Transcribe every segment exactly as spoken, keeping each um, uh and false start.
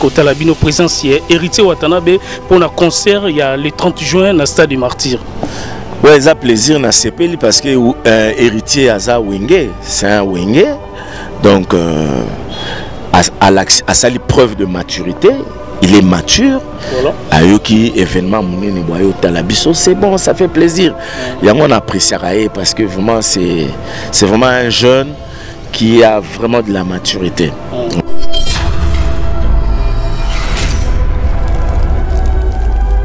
Côté la bino présence hier Héritier Watanabe pour un concert il y a le trente juin dans stade du Martyr. Ouais, ça plaisir na sepeli parce que euh, Héritier aza Wengé, c'est un Wengé. Donc euh, à, à, à sa preuve de maturité, il est mature. Voilà. Ayoki événement monene boyo talabiso, c'est bon, ça fait plaisir. Il y a mon apprécié parce que vraiment c'est c'est vraiment un jeune qui a vraiment de la maturité. Mm.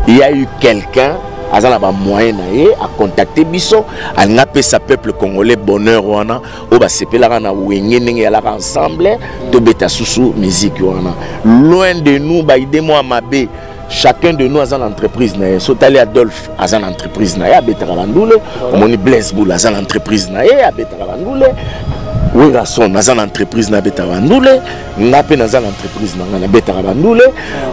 Il y a eu quelqu'un à la moyenne à contacter Bissot, à n'appeler sa peuple congolais bonheur ou ana, ou bah c'est pelara na ouengenenge à la rassemblée de bêta sousou musique ou ana. Loin de nous, bah aidez-moi à ma bé. Chacun de nous a une entreprise. Sotali Adolphe a une entreprise. Naé à Betaralandoule, Moni Blaisebou a une entreprise. Naé à Betaralandoule. Werrason a une entreprise na Betaralandoule. Nape a une entreprise na Betaralandoule.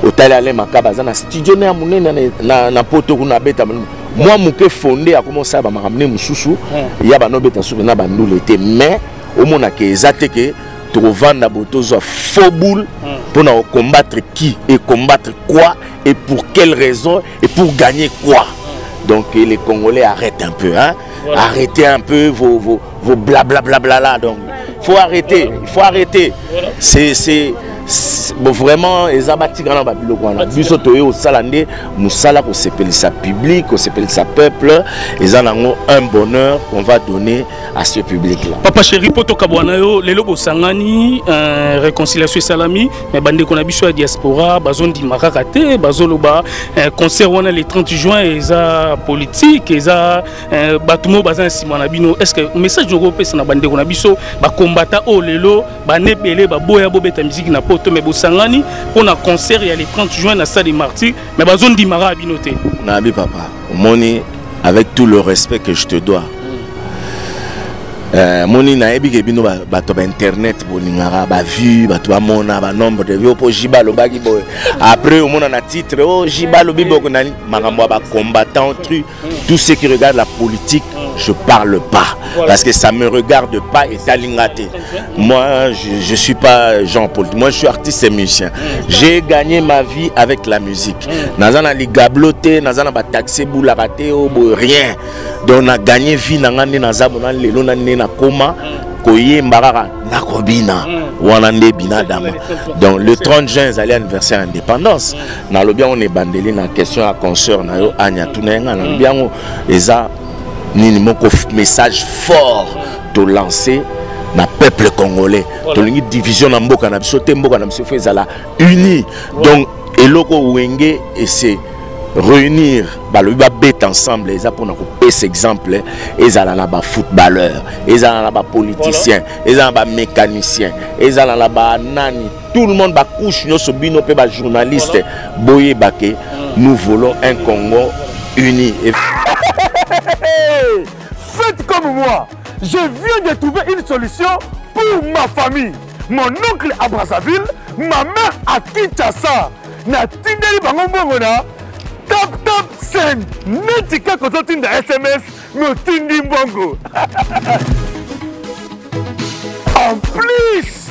Otali Alain Makaba a un studio na monene na na poto na Betaralandoule. Moi mouké fondé a commencé à m'amener mususu. Ya ba no Betaralandoule na Bandoule té mais au mona ke ezateke trouvant na botozo faux boule pour combattre qui et combattre quoi et pour quelle raison et pour gagner quoi. Donc les Congolais arrêtent un peu, hein? Voilà. Arrêtez un peu vos, vos, vos blablabla là. Donc il faut arrêter, il voilà. faut arrêter. Voilà. C'est bon, vraiment les abatiques en Babylone. Nous autour au Salandé, nous salons qu'on s'appelle sa public, qu'on s'appelle sa peuple. Ils en ont un bonheur qu'on va donner à ce public-là. Papa chéri, poto kabwanayo, les lobos sangani, réconciliation salami, mais bande qu'on a bicho à diaspora, bazon di marakate, bazon loba, concert on a les trente juin, ils a politique, ils a batumo bazan simanabino. Est-ce que message européen c'est na bande qu'on a bicho, bah combattre au lelo, bah nebele, bah boya bobe ta musique na mais Bosangani pour un concert il y a les trente juin à Stade des Martyrs mais la zone d'Imara a binoté. Nabi papa, moni avec tout le respect que je te dois. Moni naebi que bino ba to internet bolingara ba vue ba to mona ba nombre de vues pour jibalo ba gibo. Après au mona na titre oh jibalo bibo konani makambo ba combattant truc tout ce qui regarde la politique. Je parle pas parce que ça me regarde pas et ça l'ingate. Moi, je ne suis pas Jean-Paul. Moi, je suis artiste et musicien. J'ai gagné ma vie avec la musique. Nazana li gabloté, nazana ba taxé boularate ou rien. Donc on a gagné vie nangane nazabona lelo nane na koma koyé mbarara na kobina wanande binadama. Donc le trente juin c'est l'anniversaire indépendance. Na lobia on est bandeli na question à concert na yo anya tunenga na lobia ngo eza ni moko message fort de lancer na peuple congolais to lingi division na mboka na biso te mboka na biso ezala uni donc eloko Wengé et c'est réunir balobi ba bête ensemble eza pona ko pesa exemple ezala na ba footballeur ezala na ba politicien ezala ba mécanicien ezala na ba nani tout le monde ba couche nyoso bino pe ba journaliste boye baké nous voulons un Congo uni. Faites comme moi, je viens de trouver une solution pour ma famille. Mon oncle à Brazzaville, ma mère à Kinshasa. Na tindeli bango mbongona, tap tap send. Netika kozo tinda S M S, me tindi mbongo. En plus,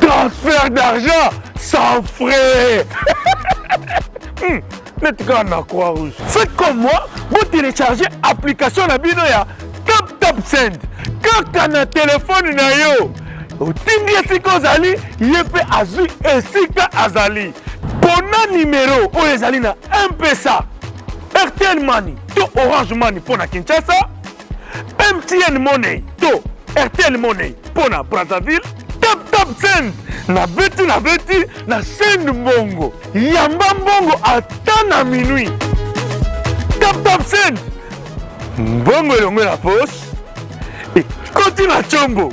transfert d'argent sans frais. Faites comme moi, vous téléchargez l'application Nabinoya Tap Tap Send. Quand tu as un téléphone, tu numéro M P S A, R T L Money, Orange Money pour Kinshasa, M T N Money, R T L Money pour Brazzaville. Tap Tap Send. Na beti na beti na send mbongo. Yamba mbongo atana minuit. Tap Tap Send. Mbongo elongo la poche. Et continue à chombo.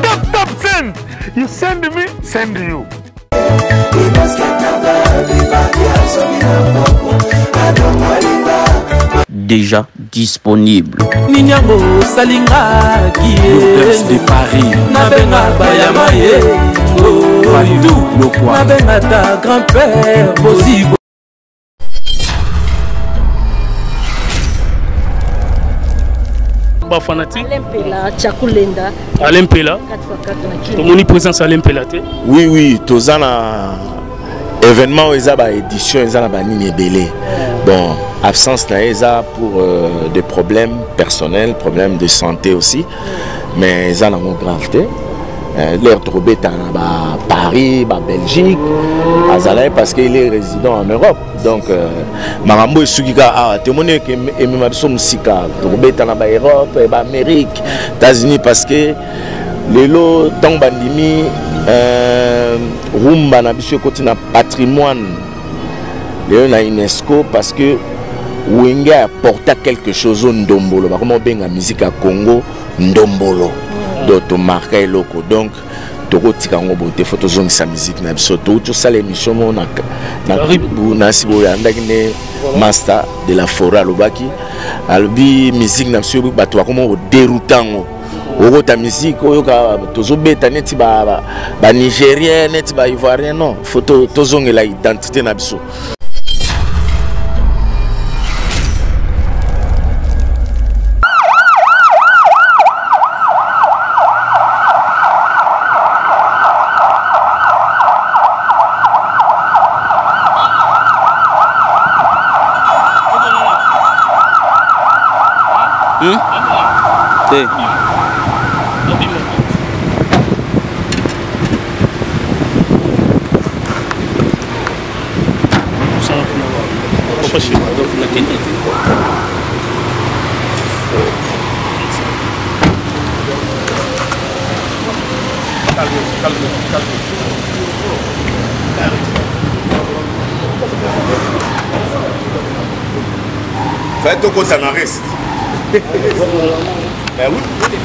Tap Tap Send. You send me, send you. Déjà disponible. Mignango Salinga qui est de Paris. Nabenga Bayamaye. Bandou Nabenga ta grand-père Bosibo. ba fanatique. Alain Mpela, Tchakoulenda. Alain Mpela. quatre fois quatre. Ton moni présence Alain Mpela té. Oui oui, tozana événement ezaba édition ezana ba nini ebélé. Bon, absence na eza pour euh, des problèmes personnels, problèmes de santé aussi. Mais ezana mon gravité. Leur trouvé à Paris, à Belgique, à Zalaï parce qu'il est résident en Europe. Donc, Marambo est celui qui a témoigné que Mimabsom Sika, trouvé en Europe, en Amérique, États-Unis parce que les lots, tant bandimi, Rumba, Nabisho, côté na patrimoine, les na UNESCO parce que Wengé apporta quelque chose au Ndombolo. Comment bien la musique à Congo, Ndombolo. D'autres marques et locaux donc tu retires en gros des photos de sa musique même surtout tout ça l'émission mon a n'a si vous avez master de la forêt à l'obaki albi musique n'a sur batoua comment au déroutant au gros ta musique au yoga tous au bêta n'est pas bah nigérien n'est pas ivoirien non photo tous on est la identité n'a pas. Faites au côté en reste. Ben oui. C'est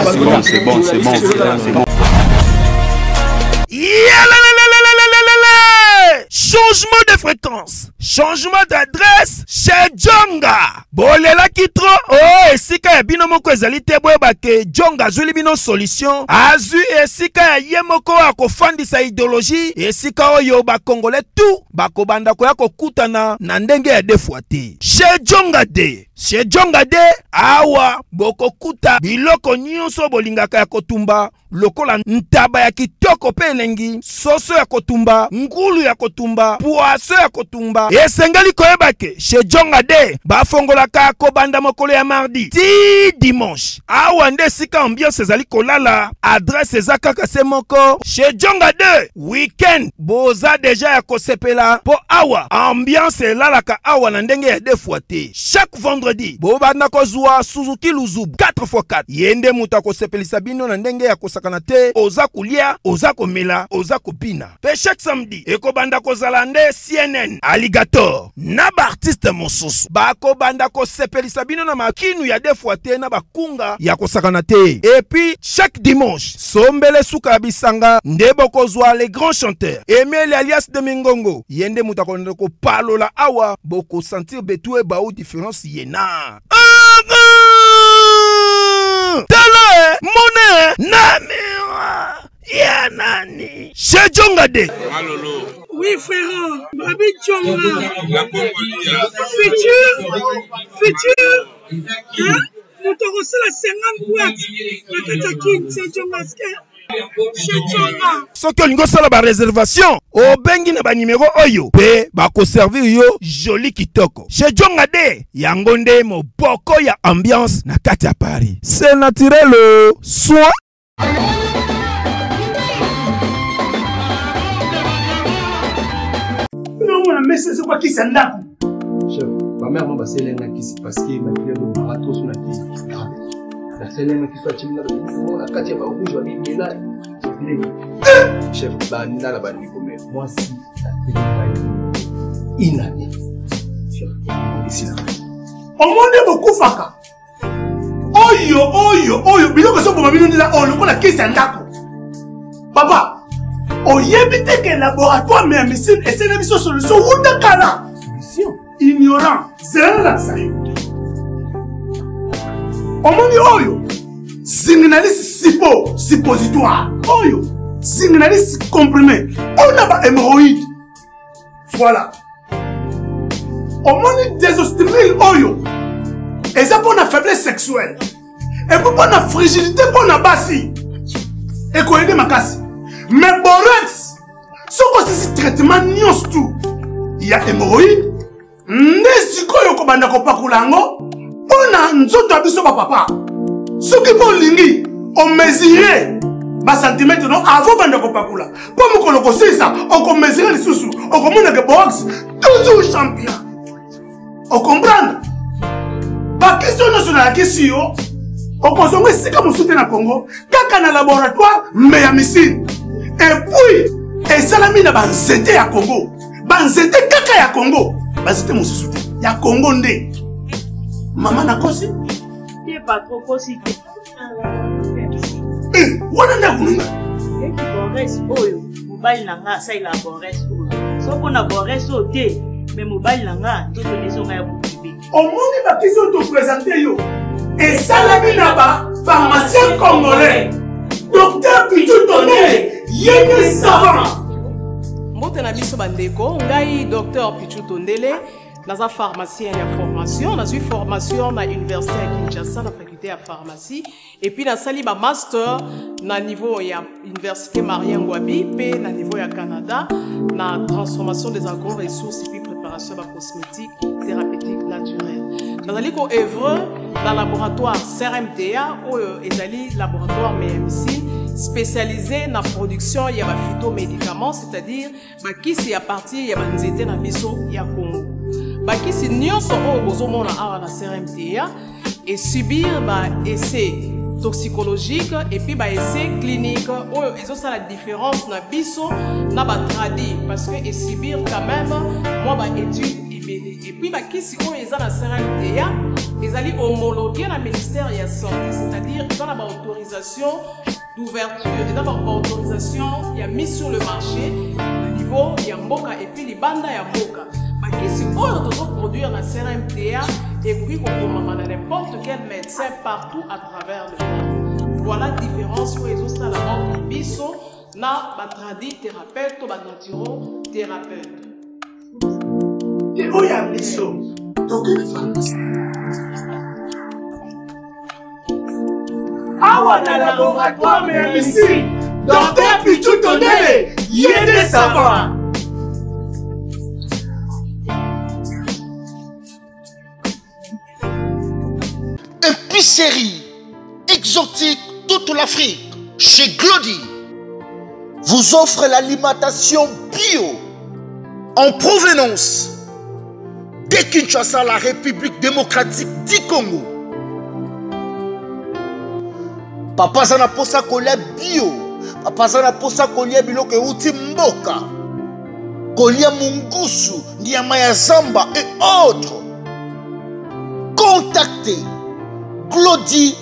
bon, c'est bon, c'est bon. Changement de fréquence, changement d'adresse chez Djonga. Bolela kitro, oh esika ya bino moko ezali te boyeba ke Djonga azuli bino solution. Azu esika ya ye moko akofandisa idéologie, esika oyo ba Congolais tout bakobanda koya kokutana na ndenge ya defuate. Chez Djonga de Chez Djonga de awa bokokuta biloko nyonso bolingaka ya kotumba. Lokola ntaba ya kitoko pe elengi, soso ya kotumba, ngulu ya kotumba, poaso ya kotumba. Esengeli koyebake chez Djonga de bafongola ka kobanda mokolo ya mardi ti dimanche. Awa nde sika ambiance ezali kolala, adresse ezaka kase moko chez Djonga de weekend boza deja ya kosepela po awa ambiance elala ka awa na ndenge ya defuate. Chaque vendredi bobanda kozwa Suzuki Luzubu quatre fois quatre. Yende muta kosepelisa bino na ndenge ya kosa kanate oza kulia, oza komela, oza kopina. Pe chaque samedi ekobanda kozalande C N N Alligator na ba artiste mosusu bakobanda kosepelisa bino na makinu ya defuate na bakunga ya kosa kanate. Et puis chaque dimanche sombele suka bisanga nde bokozwa les grands chanteurs Emile alias de Mingongo. Yende muta konde ko palola awa boko sentir betu e baou différence yena. Tala mone namira ya nani chez Djonga de. Oui frère, Babi Djonga. Futur, futur. Hein? Nous te recevons cinquante boîtes. Mais t'as qui chez Djonga? So que l'on a la réservation, au bengi na ba numéro oyo, pe bako servir yo joli kitoko. Chez Djonga de, yangonde mo boko ya ambiance na kati ya Paris. C'est naturel le soin. Non, mais c'est quoi qui s'en a? Chef, ma mère m'a passé l'un qui s'est passé, ma mère m'a trop sur la vie. La scène qui soit timide, la quatrième rouge, je vais bien là. Chef, banal, la banane, moi, si, la une année. Au monde beaucoup faka. Oyo, oyo, oyo. Biloko so boma bino nila on lokola kesi andako. Papa, oyebite que laboratoire mais médecine et c'est une mission solution ou de kala. Solution ignorant, c'est la ça. Au monde oyo. Signaliste sipo, suppositoire. Oyo, signaliste comprimé. On a pas hémorroïde. Voilà. Au moins désostrumil oyo. Et ça pour la faiblesse sexuelle. Et pour la fragilité pour la basse. Et qu'on aide ma casse. Mais borex, ce que c'est traitement nions tout. Il y a hémorroïdes. Ne si quoi yoko banda kopa kulango. On a un autre abisso papa. Ce qui pour l'ingi, on mesurait. Bas centimètre non avant banda kopa kula. Pour me colocoser ça, on mesurait les sous-sous. On commande que borex toujours champion. On comprend? Par question nationale, la question, on consomme si comme on soutient le Congo, quand on a un laboratoire, mais il y a missile. Et puis, et Salamina Ba, c'était à Congo. C'était à Congo. C'était mon soutien. Il y a Congo. Maman a conçu. Il n'y a pas trop conçu. Eh, on a un peu. Et qui boresse, oh, vous baillez la race, il a boresse. Sauf qu'on a boresse au thé. Mais mobile langa tout les gens ya bouti. Au monde ba question de présenter yo. Et Salamina Ba, pharmacien congolais. Docteur Pichou Tonde, yéné savant. Mbote na biso bandeko, ngai docteur Pichou Tondele, naza pharmacien ya formation, nazu formation na université ya Kinshasa na faculté ya pharmacie et puis na sali ba master na niveau ya université Marien Ngouabi pe na niveau ya Canada na transformation des agro-ressources et puis préparation de la cosmétique, thérapeutique, naturelle. Nous allons œuvrer dans le laboratoire C R M D A ou le laboratoire M M C spécialisé dans la production de phytomédicaments, c'est-à-dire qui c'est à partir de l'été dans le Congo. Qui c'est nous sommes à la C R M D A et subir des essais toxicologiques et puis des essais cliniques. C'est la différence dans le na traduit parce que subir quand même. Moi, bah, études et puis, et puis, bah, qui si on est à la C R M D A, ils allaient homologuer le ministère de la Santé, c'est-à-dire dans la autorisation d'ouverture, et dans la autorisation, il y a mis sur le marché, au niveau, il y a Mboka, et puis les bandes, il y a Mboka. Bah, qui si on doit produire la C R M D A, et puis qu'on commande n'importe quel médecin partout à travers le monde. Voilà la différence pour les autres à la banque de Bissot, là, bah, tradit thérapeute, ou bah, naturo thérapeute. Et où y a des choses. Donc, il faut un laboratoire, mais un missile. Docteur Pichou Tonde, yéné savant. Épicerie exotique toute l'Afrique chez Glody vous offre l'alimentation bio en provenance dès Kinshasa, la République démocratique du Congo. Papa Zana posa kolia bio. Papa Zana posa kolia biloke uti mboka. Kolia mungusu, nyama ya zamba et autres. Contactez Glody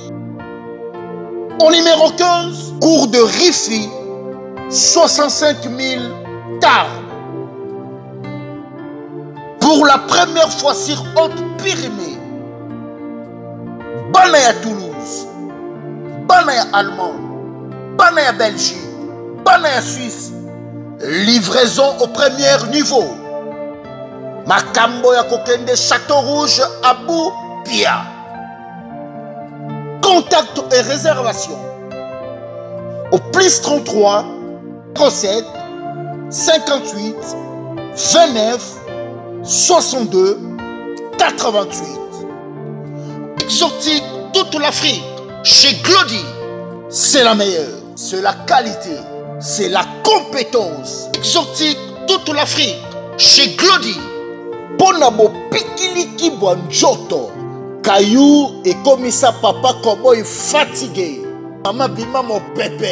au numéro quinze, cours de Rifi, soixante-cinq mille Tard. Pour la première fois sur Haute-Pyrénées, Banaya Toulouse, Banaya Allemagne, Banaya Belgique, Banaya Suisse, livraison au premier niveau. Makambo ya kokende Château Rouge, Abou Pia. Contact et réservation au plus trente-trois, trente-sept, cinquante-huit, vingt-neuf, soixante-deux, quatre-vingt-huit. Exotique toute l'Afrique chez Glody. C'est la meilleure, c'est la qualité, c'est la compétence. Exotique toute l'Afrique chez Glody. Bonabo pikiliki bonjoto. Caillou et commissaire papa cowboy fatigué. Maman bima mon pépé.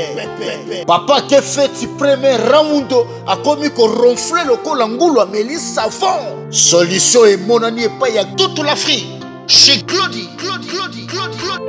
Papa qui fait tu premier round a commis qu'on ronflait le col angulo à Mélis savon. Solution et mon ami et pas y a toute l'Afrique. Chez Glody, Glody, Glody, Glody, Glody.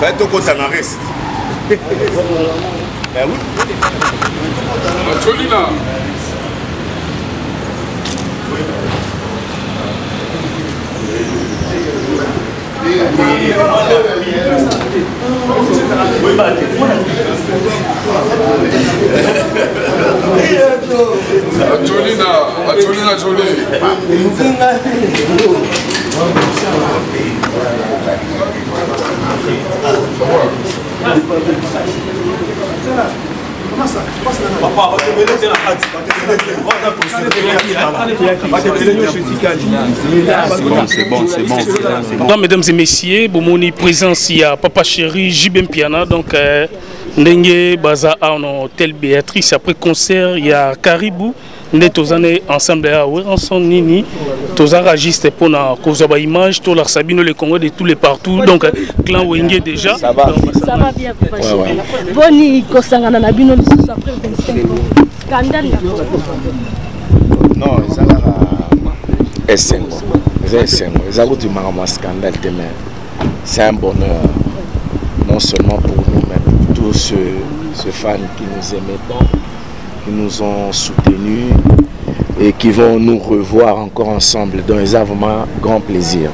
Faites au côté en reste. Ben oui. Cholina. Atolina, Atolina Jolie. C'est bon, c'est bon, c'est bon. Mesdames et messieurs, bonjour, présence il y a Papa Chéri, Jibem Piana, donc Ndenge Baza en hôtel Béatrice. Après concert, il y a Caribou. Nous sommes ensemble à Werrason Nini, tous enregistrés pour la cause de l'image, tous les Sabino, les Congolais, tous les partout. Donc, clan Wengé déjà. Ça va bien, Papa Chéri. Boni, Kosangana, Nabino, le sous après vingt-cinq ans. Scandale. Non, ça va. C'est un bon scandale. C'est un bonheur, non seulement pour nous, mais pour tous ceux, ceux fans qui nous aimaient tant, qui nous ont soutenus et qui vont nous revoir encore ensemble. Donc, ils ont vraiment grand plaisir.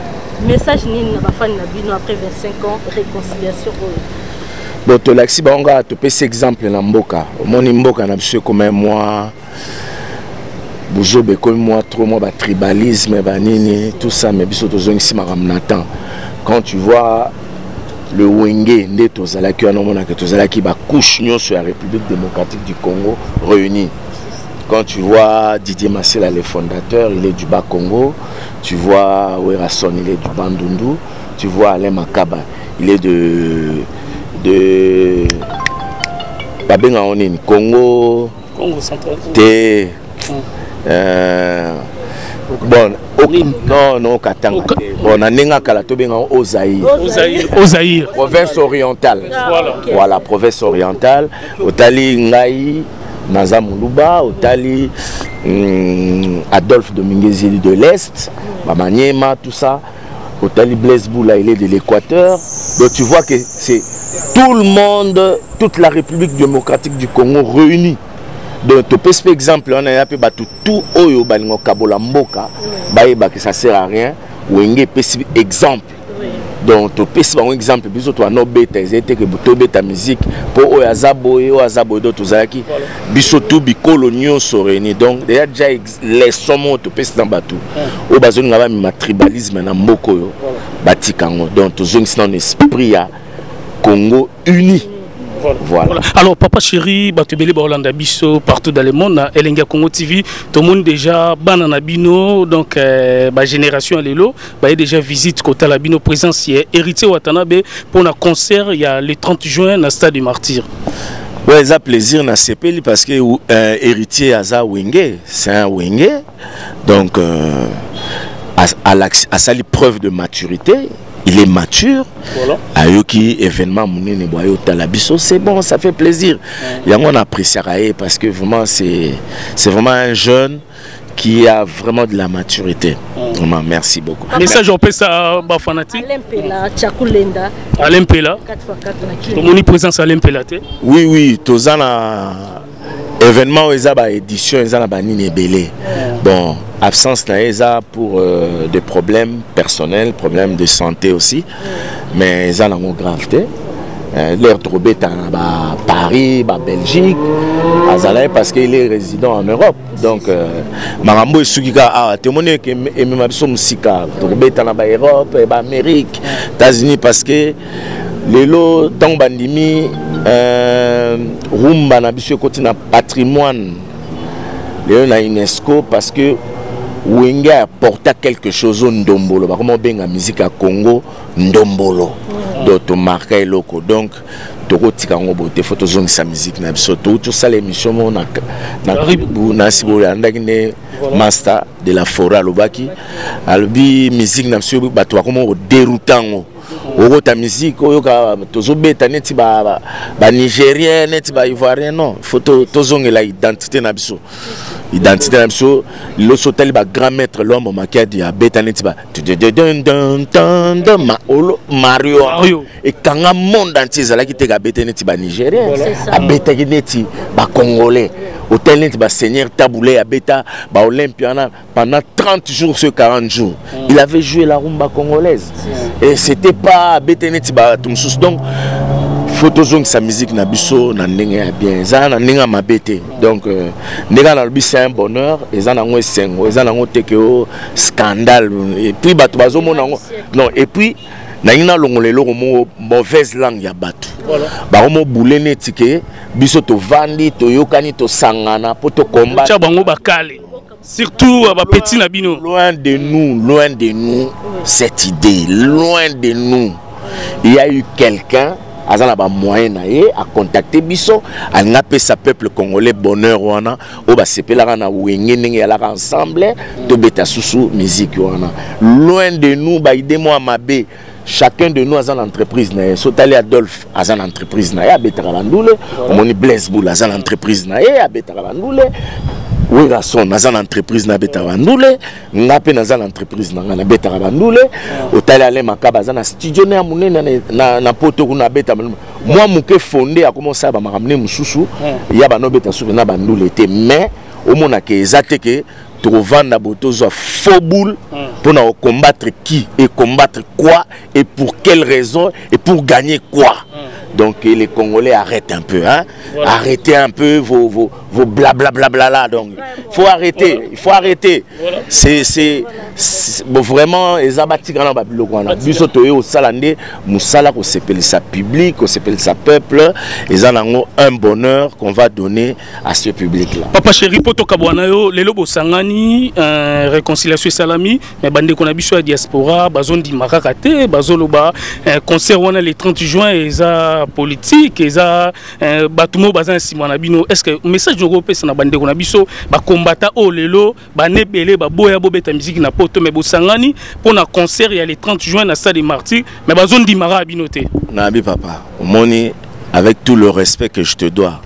Message Nina Bafan Nabino après vingt-cinq ans, réconciliation. Donc, Tolaxi Banga, tu peux cet exemple dans Mboka. Mon Mboka, je comme moi. Boujobe comme moi, trop moi, tribalisme, banini, tout ça, mais surtout si ma ramnatan. Quand tu vois le Wengé, les Tozalaki, qui couche sur la République démocratique du Congo réunis. Quand tu vois Didier Masela, le fondateur, il est du bas Congo. Tu vois Werrason, il est du Bandundu. Tu vois Alain Makaba, il est de de Babenga Onini, Congo. Congo central. T. Bon, non, non, Katanga. Bon, on a au Zaïre. Au Zaïre. Province orientale. Voilà, province orientale. Otali Ngaï, Nazamuluba, Otali Adolphe Dominguezili de l'Est, Mamaniema, tout ça. Otali Blaisebou, là, il est de l'Équateur. Donc tu vois que c'est tout le monde, toute la République démocratique du Congo réunie. Donc, tu peux par exemple, on a pu tout oyo balingo kabola mboka, baïba que ça sert à rien, ou un exemple. Donc, tu peux par exemple, biso tu as nos bêtes, que tu bêtes musique, pour oya zabo, oya zabo d'autres zaki, biso tout bicolonio soreni. Donc, déjà les sommets tu peux dans batou. Au bas on a mis ma tribalisme dans mboko yo, batikango. Donc, tu zone c'est un esprit à Congo uni. Voilà. Voilà. Voilà. Alors, Papa Chéri, Batubele Baolanda Bisso, partout dans le monde, Elenge Congo T V, tout le monde déjà, Bananabino, donc, euh, bah, Génération Alélo, bah, déjà visite Kota Labino, présence hier, Héritier Wata, pour un concert, il y a le trente juin, au Stade du Martyr. Oui, ça a plaisir dans C P L parce que euh, Héritier Aza Wengé, c'est un Wengé, donc, euh, à, à, à sa preuve de maturité. Il est mature. Ayoki événement monene boyo talabiso, c'est bon, ça fait plaisir. Il y a mon apprécié parce que vraiment c'est c'est vraiment un jeune qui a vraiment de la maturité. Vraiment, merci beaucoup. Message en paix à Bafanatique. Alain Mpela, Tchakoulenda. Alain Mpela. Mon présence Alain Mpela. Oui, oui, Tozana. Événement, ils ont une édition, ils ont une belé. Bon, absence, ils ont pour euh, des problèmes personnels, problèmes de santé aussi. Mais ils ont une gravité. Euh, leur trouvé à Paris, à Belgique, à Zalaï, parce qu'il est résident en Europe. Donc, Marambo est soukika a témoigné que Mimabsoum Sika, trouvé en Europe, et en Amérique, États-Unis, parce que les lots, tant bandimi, Rumba n'a pas na patrimoine, les gens UNESCO parce que Wengé apporta quelque chose au Ndombolo. Comment bien la musique à Congo, Ndombolo. D'autres marqués locaux. Donc, Togo Tikango Bote, Photozone sa musique n'a surtout tout ça l'émission mon Nasibolandagne Master de la forêt à Lobaki. Albi musique n'a surtout pas toi comment au déroutant. La musique, les Nigériens, les Ivoiriens, non. Il faut que l'identité soit l'identité soit le grand maître, l'homme qui a dit à Mario. Et quand le monde entier est Nigérien, il Congolais. Hôtel Seigneur Taboulé à Beta, Olympiana, pendant trente jours sur quarante jours. Il avait joué la rumba congolaise. Et c'était pas Beta Netiba Tumsus. Donc, Photozong, sa musique, Nabusso, Naninga bien, Naninga ma Bete. Donc, Néga Nalbi, c'est un bonheur, et Zanango Sengo, et Zanango Tekeo, scandale. Et puis, Batuazo, mon non, et puis, Naïna Longolelo, mauvaise langue, ya Batu. Baromo boule netike, biso to vandi, to yokani, to sangana, pour to combat. Chabango bakale. Surtout à Petit Nabino. Loin de nous, loin de nous, cette idée, loin de nous. Il y a eu quelqu'un, Azana ba moyen à contacter Bisso, à n'appeler sa peuple congolais bonheur ouana, ou ba sepelana ou engéné à la ensemble, de beta sousou musique ouana. Loin de nous, ba idée moi mabé. Chacun de nous a une entreprise. Sotali Adolphe a une entreprise. Il y a Betarabandoule. Blaisebou a une entreprise. Il y a Betarabandoule. Werrason a une entreprise. Il y a Betarabandoule. Ngape a une entreprise. Il y a Betarabandoule. Alain Makaba a un studio. Il y a un poteau. Moi, je suis fondé à commencer à me ramener. Il y a un Betarabandoule. Mais, au moins, il y a un trouvant un faux boule pour combattre qui et combattre quoi et pour quelle raison et pour gagner quoi. Donc les Congolais arrêtent un peu, hein? Voilà. Arrêtez un peu vos, vos, vos blablabla bla là. Donc il faut arrêter, voilà. Il faut arrêter. Voilà. C'est bon, vraiment les abatiques en Babilogana. Plus au Salandé, Moussala, qu'on s'appelle sa public, qu'on s'appelle sa peuple, ils en ont un bonheur qu'on va donner à ce public-là. Papa chéri, poto kabouanayo, les lobos sangani, réconciliation salami, mais bande qu'on habite sur la diaspora, bazon di marakate, bazoloba, concert on a les trente juin et ça. Politique et ça batumo bazan simanabino est-ce que message européen na bande ko na biso ba combattant o lelo ba nebele ba boya bobeta musique na poto mais bo sangani pour na concert il y a le trente juin na salle des martyrs mais ba zone dimara abinoté na bi papa moni avec tout le respect que je te dois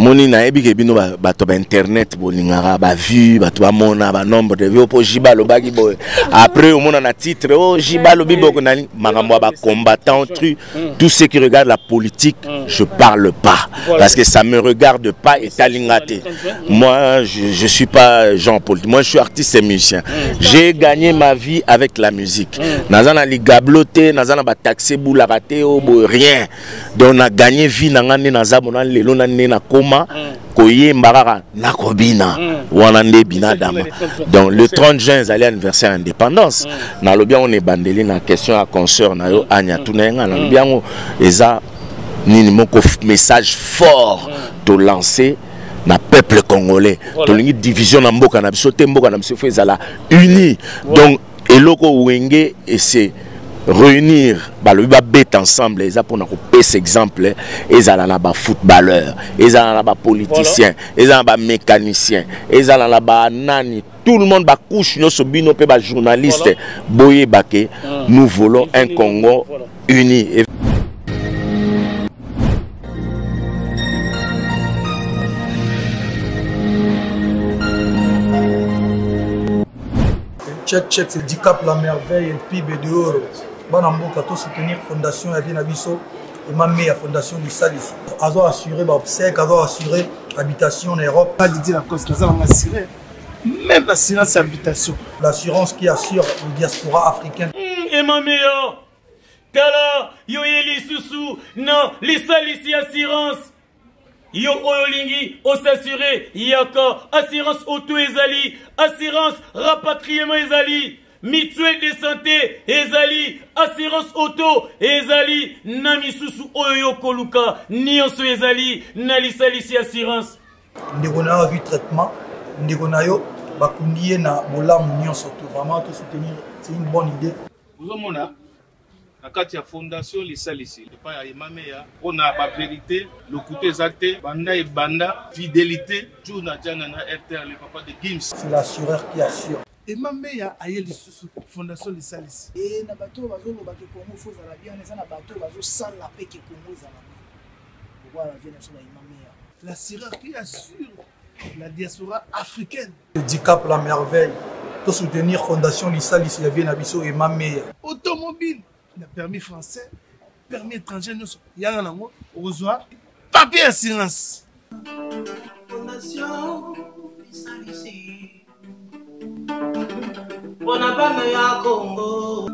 moni na ebi ke bino ba to ba internet bo lingara ba vue ba to ba mona ba nombre de vues po jibalo ba ki boy après au mona na titre oh jibalo biboko na makambo ba combattant tru tout ce qui regarde la politique je parle pas parce que ça me regarde pas et talingaté moi je je suis pas Jean Paul moi je suis artiste et musicien j'ai gagné ma vie avec la musique nazana li gabloté nazana ba taxé boula raté oh rien donc on a gagné vie na ngane nazabona lelo na Nakoma, Koye Mbarara, Nakobina, Wanande Binadama. Donc le trente juin, c'est l'anniversaire indépendance. Dans le bien, on est bandeli dans la question à concert, dans le bien, on a un message fort de lancer dans le peuple congolais. Dans la division, dans le cannabis, dans le cannabis, dans le unis. Donc, Eloko Wengé, et c'est réunir le bête ensemble et ça pour nous couper cet exemple et ça là bas footballeur et ça là bas politicien et ça là bas mécanicien et ça là bas nani tout le monde va coucher nos sobino pe ba journaliste boye baké nous voulons un Congo uni. Tchèque, Tchèque, c'est dix cap la merveille, et P I B de l'euro. Bon, on va soutenir la fondation Yavien Abisso et ma meilleure fondation du Salis. Ils ont assuré l'obsèque, ils ont assuré l'habitation en Europe. Pas Didier Lacoste, ils ont assuré même l'assurance habitation. L'assurance qui assure la diaspora africaine. Et ma meilleure, Kala, Yoyeli Soussou, non, les Salis et assurance. Yo Oyolingi, on s'assurer, Yaka, assurance auto Ezali, assurance rapatriement Ezali, mutuelle de santé Ezali, assurance auto Ezali, Namisusu Oyo Koluka, Nionso Ezali, Nalisalici assurance. Ndegona a vu traitement, Ndegona yo, Bakundiye na Bolam Nionso, vraiment tout soutenir, c'est une bonne idée. Vous avez la fondation les salici le pas ya on a la vérité le côté exact banda et banda fidélité tout na janana R T R le papa de Gims c'est l'assureur qui assure et mameya ayé les fondation les salici et na bato bazo lo bato Congo faut za la bien les na bato bazo sale la paix que Congo za la pourquoi la vie nationale mameya l'assureur qui assure la diaspora africaine le dicap la merveille pour soutenir fondation les salici vient na biso et mameya automobile le permis français, le permis étranger, nous sommes là, on reçoit papier assurance. Fondation, ici, on n'a pas meilleur Congo,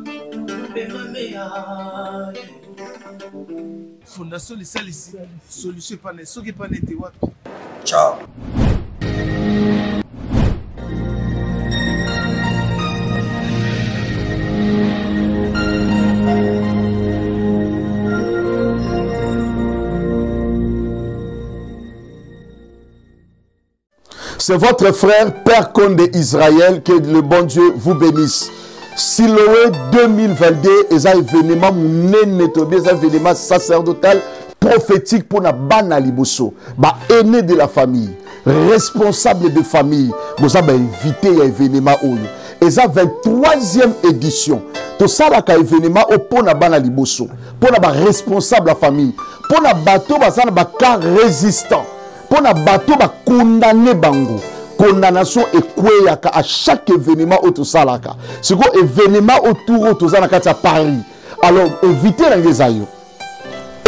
mais meilleur. Fondation, ici, solution pas les, ceux qui pas les témoins. Ciao. C'est votre frère, Père Conde Israël, que le bon Dieu vous bénisse. Siloé deux mille vingt-deux, c'est un événement, c'est un événement sacerdotal, prophétique pour la banali bosso, aîné de la famille, responsable de famille, vous avez invité à l'événement. C'est la vingt-troisième édition. Tout ça, c'est un événement pour la banali bosso, pour la responsable de la famille, pour la bateau, c'est un cas résistant. Pour la bateau, va condamner Bango. Condamnation et Kouéaka à chaque événement autour de Salaka. C'est quoi événement autour de Salaka à Paris? Alors, évitez les aïeux.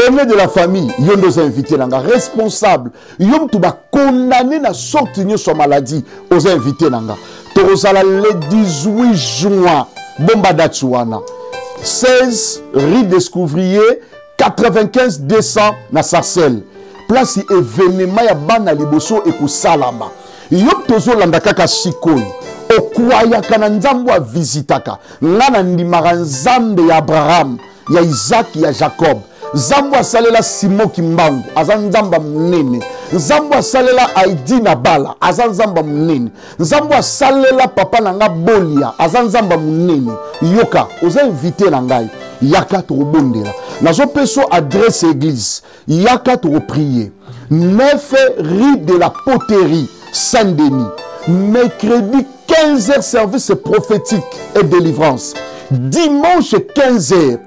Aimé de la famille, ils nous invités. Responsable, ils ont condamné la sortie de sa maladie. Ils ont invité. Le dix-huit juin, Bomba Datsuana. seize, Rue Descouvrier, quatre-vingt-quinze deux cents, na Sarcelles. Place événement ya bana liboso et ko salama yop tozo landaka ka sikoy okwaya kana nzambo a visitaka ngana ndimaka nzambe ya Abraham ya Isaac ya Jacob nzambo asalela Simon Kimbangu aza nzamba munene nzambo asalela Aidi na Bala aza nzamba munene nzambo asalela papa nanga Bolia aza nzamba munene yoka oza invité na ngai yaka to bondela nazo peso adresse église yaka to prier neuf rue de la Poterie Saint-Denis mercredi quinze heures service prophétique et délivrance dimanche quinze heures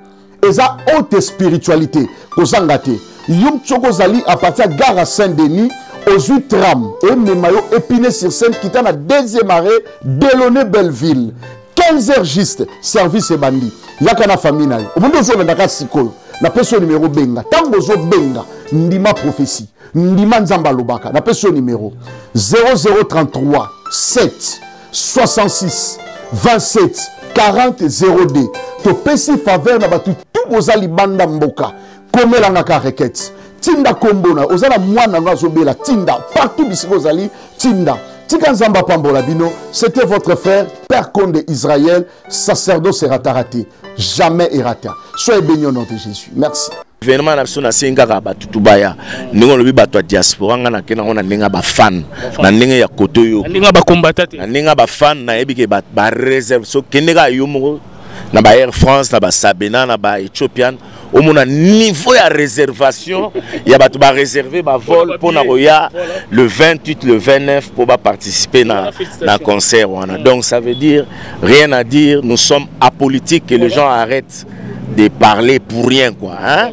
et ça haute spiritualité kozangate yum choko zali à partir de gare à Saint-Denis aux tram et memayo épiné sur scène qui t'a la deuxième arrêt Delaunay Belleville quinze heures juste service et bandit yakana famille nayo omundo zo bendaka sikolo na peso numéro benga tango zo benga ndima prophétie ndima nzamba lobaka na peso numéro zéro zéro trente-trois sept soixante-six vingt-sept quarante zéro deux to pesi faveur na batu tout bozali banda mboka komela ngaka requête tinda kombona ozala mwana na zobela tinda partout bisiko zali tinda. C'était votre frère, Père Conde Israël, sacerdoce sera raté, jamais raté. Soyez béni au nom de Jésus. Merci. Vraiment, nous avons fait un nous avons fait un diaspora, nous avons fait un fan, nous avons fait un côté, nous avons fait un nous réserve, nous avons Air France, nous avons Sabena, nous avons Ethiopian. Au mon niveau de réservation, il y a réservé un vol pour le vingt-huit, le vingt-neuf pour participer à un concert. Donc ça veut dire, rien à dire, nous sommes apolitiques et les gens arrêtent de parler pour rien. Quoi, hein?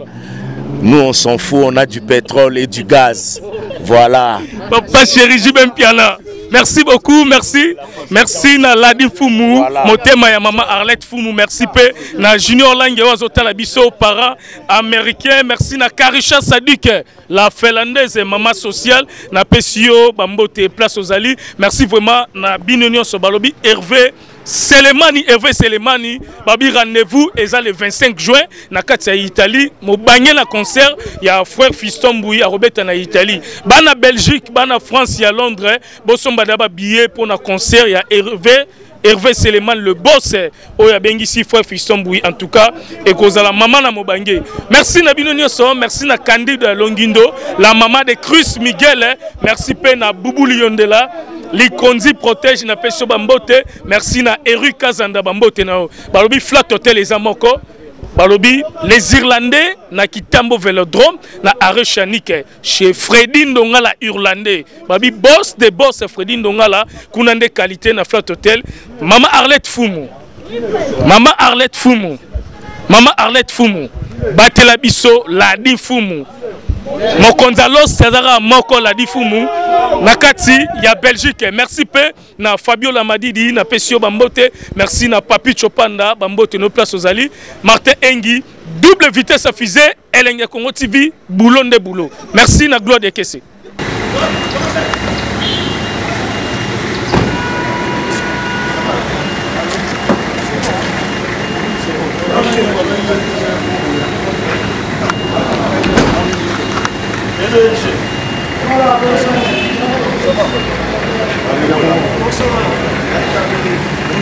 Nous on s'en fout, on a du pétrole et du gaz. Voilà. Papa chéri, j'ai même piala. Merci beaucoup, merci. Merci na Ladi Fumu, motema ya mama Arlette Fumu, merci pe na Junior Lange Wazotala Bisso para américain, merci na Karisha Sadik, la finlandaise mama sociale, na Pesio Bambote Place aux Ali. Merci vraiment na Binonio Sobalobi Hervé Sélémane, Hervé Sélémane, babi rendez-vous eza le vingt-cinq juin na Katia Italie, mo bangé na concert ya frère Fiston Bouya Robert na Italie. Ba na Belgique, ba na France ya Londres, bosomba daba billet pour na concert ya Hervé Hervé Sélémane le boss oya bengisi frère Fiston Bouya en tout cas et kozala maman na mo bangé. Merci na bino nyoso, merci na Candide Longindo, la maman de Cruz Miguel, merci pe na Boubou Liondela. Les Kondi protège na peso bambote, merci na Eru Kazanda bambote nao. Balobi flat hotel les amoko, balobi les Irlandais na Kitambo Velodrome na Arechanik chez Freddy Ndongala Irlandais. Balobi boss de boss Freddy Ndongala kunande qualité na flat hotel. Maman Arlette Fumu, Maman Arlette Fumu, Maman Arlette Fumu, Batela biso Ladi Fumu. Mokonzalo César Moko Ladi Fumu. Nakati, il y a Belgique. Merci P. Na Fabio Lamadidi, na Pesio Bambote. Merci na Papi Chopanda, Bambote, nos places aux alliés. Martin Engi, double vitesse à fusée, Elenge Congo T V, boulon de boulot. Merci na Gloire de Kessé. Thank you.